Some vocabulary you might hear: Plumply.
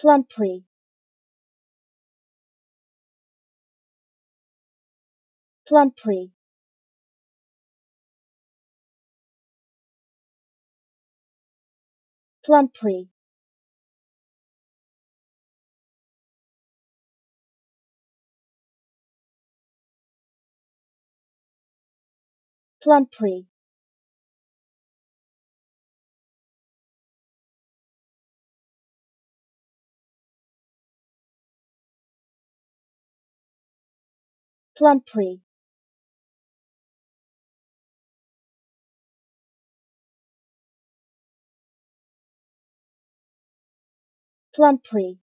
Plumply, plumply, plumply, plumply, plumply, plumply.